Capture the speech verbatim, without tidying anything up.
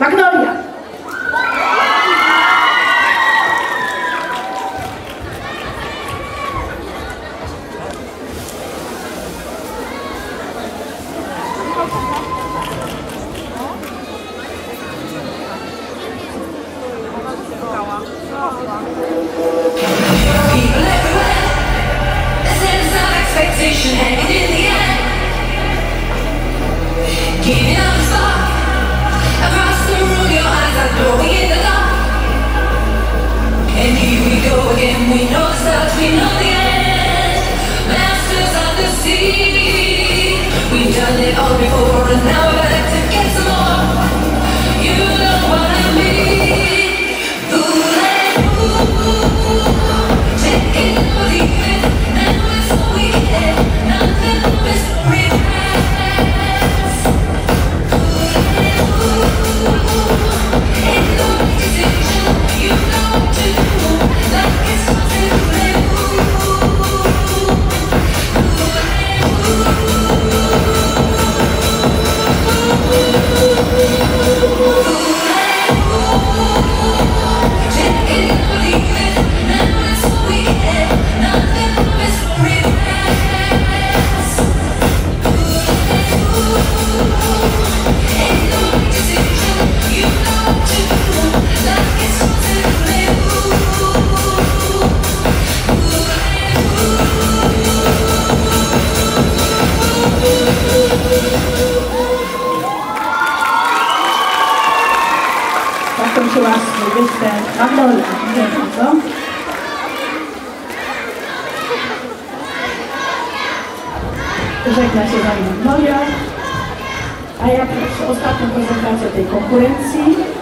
Magnolia. Adola, dziękuję bardzo. Żegna się z nami Magnolia. A ja proszę ostatnią prezentację tej konkurencji.